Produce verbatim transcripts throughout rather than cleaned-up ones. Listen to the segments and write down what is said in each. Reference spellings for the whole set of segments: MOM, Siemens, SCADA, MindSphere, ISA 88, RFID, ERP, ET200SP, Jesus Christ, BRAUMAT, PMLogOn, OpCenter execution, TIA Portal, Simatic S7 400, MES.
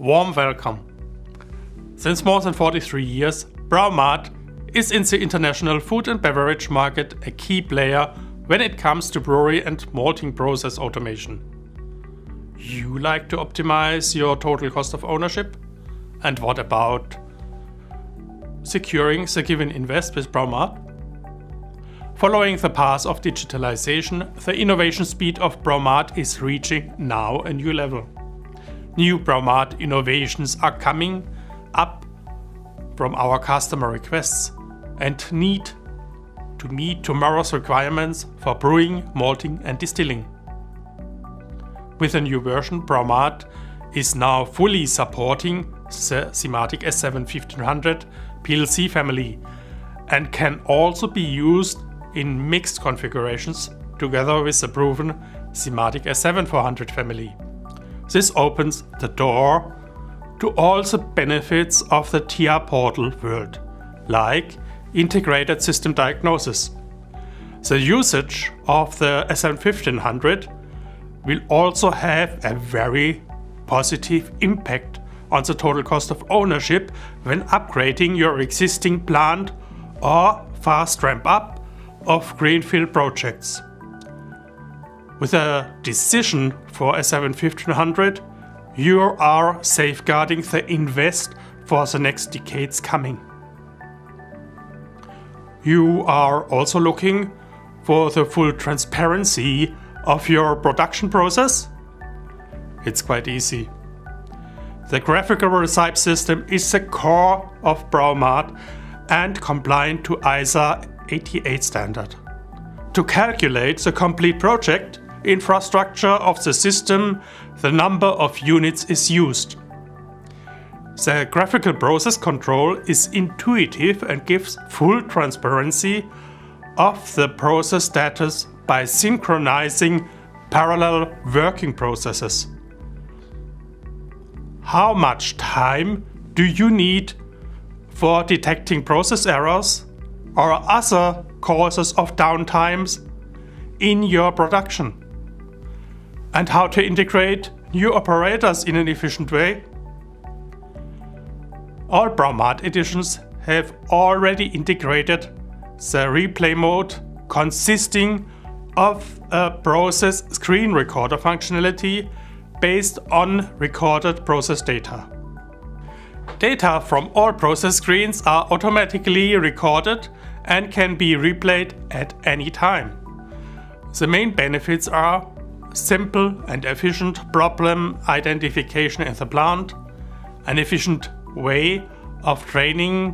Warm welcome. Since more than forty-three years, BRAUMAT is in the international food and beverage market a key player when it comes to brewery and malting process automation. You like to optimize your total cost of ownership? And what about securing the given invest with BRAUMAT? Following the path of digitalization, the innovation speed of BRAUMAT is reaching now a new level. New BRAUMAT innovations are coming up from our customer requests and need to meet tomorrow's requirements for brewing, malting and distilling. With a new version, BRAUMAT is now fully supporting the Simatic S seven fifteen hundred P L C family and can also be used in mixed configurations together with the proven Simatic S seven four hundred family. This opens the door to all the benefits of the T I A Portal world, like integrated system diagnosis. The usage of the S seven fifteen hundred will also have a very positive impact on the total cost of ownership when upgrading your existing plant or fast ramp up of greenfield projects. With a decision for S seven fifteen hundred, you are safeguarding the invest for the next decades coming. You are also looking for the full transparency of your production process? It's quite easy. The graphical recipe system is the core of BRAUMAT and compliant to I S A eighty-eight standard. To calculate the complete project infrastructure of the system, the number of units is used. The graphical process control is intuitive and gives full transparency of the process status by synchronizing parallel working processes. How much time do you need for detecting process errors or other causes of downtimes in your production? And how to integrate new operators in an efficient way? All BRAUMAT editions have already integrated the replay mode consisting of a process screen recorder functionality based on recorded process data. Data from all process screens are automatically recorded and can be replayed at any time. The main benefits are simple and efficient problem identification in the plant, an efficient way of training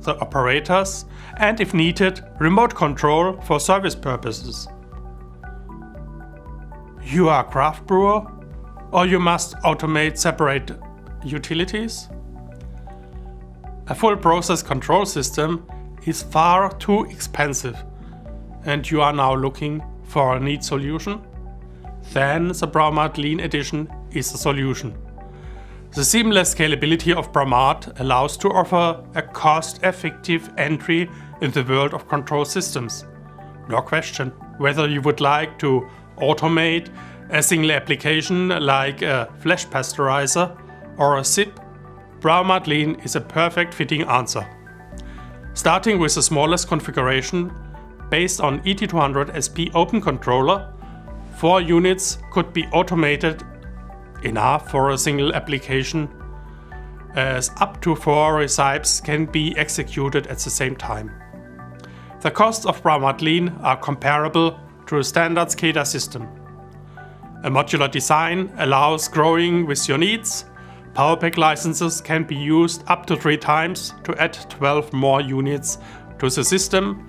the operators, and if needed, remote control for service purposes. You are a craft brewer, or you must automate separate utilities? A full process control system is far too expensive and you are now looking for a neat solution? Then the BRAUMAT Lean Edition is the solution. The seamless scalability of BRAUMAT allows to offer a cost-effective entry in the world of control systems. No question whether you would like to automate a single application like a flash pasteurizer or a S I P, BRAUMAT Lean is a perfect fitting answer. Starting with the smallest configuration based on E T two hundred S P open controller, four units could be automated, enough for a single application, as up to four recipes can be executed at the same time. The costs of BRAUMAT Lean are comparable to a standard SCADA system. A modular design allows growing with your needs. Power pack licenses can be used up to three times to add twelve more units to the system,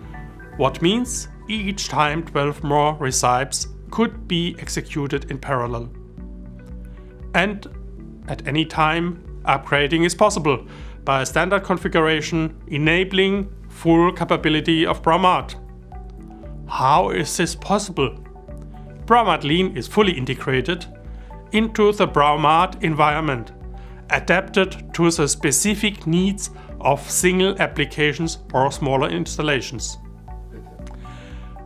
what means each time twelve more recipes could be executed in parallel. And at any time, upgrading is possible by a standard configuration enabling full capability of BRAUMAT. How is this possible? BRAUMAT Lean is fully integrated into the BRAUMAT environment, adapted to the specific needs of single applications or smaller installations.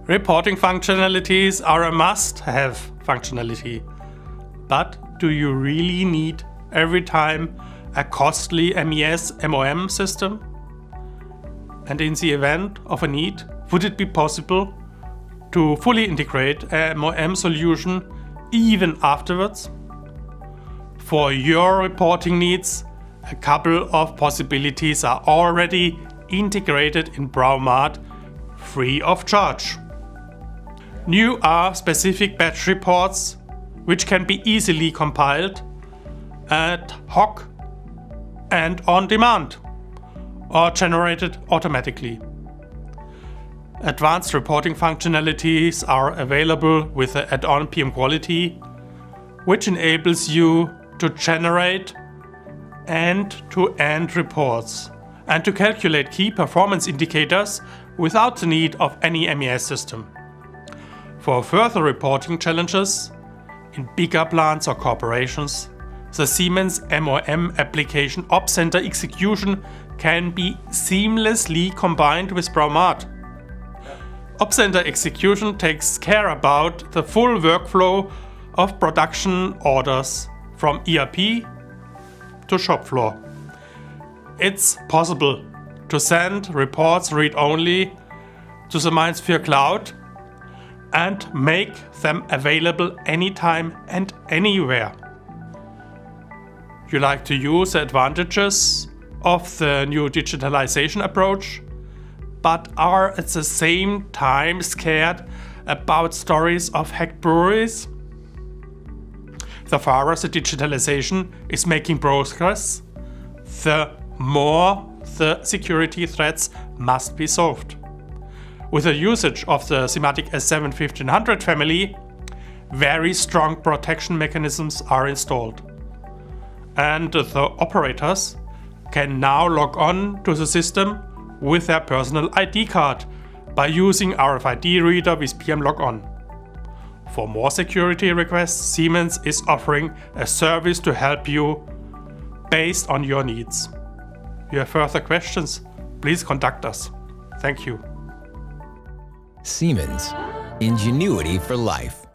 Reporting functionalities are a must-have functionality, but do you really need every time a costly M E S M O M system? And in the event of a need, would it be possible to fully integrate a M O M solution even afterwards? For your reporting needs, a couple of possibilities are already integrated in BRAUMAT free of charge. New are specific batch reports, which can be easily compiled ad hoc and on demand, or generated automatically. Advanced reporting functionalities are available with the add-on P M Quality, which enables you to generate end-to-end reports and to calculate key performance indicators without the need of any M E S system. For further reporting challenges in bigger plants or corporations, the Siemens M O M application OpCenter execution can be seamlessly combined with BRAUMAT. OpCenter execution takes care about the full workflow of production orders from E R P to shop floor. It's possible to send reports read-only to the MindSphere cloud and make them available anytime and anywhere. You like to use the advantages of the new digitalization approach, but are at the same time scared about stories of hacked breweries? The farther the digitalization is making progress, the more the security threats must be solved. With the usage of the Simatic S seven fifteen hundred family, very strong protection mechanisms are installed, and the operators can now log on to the system with their personal I D card by using R F I D reader with PMLogOn. For more security requests, Siemens is offering a service to help you based on your needs. If you have further questions, please contact us. Thank you. Siemens, ingenuity for life.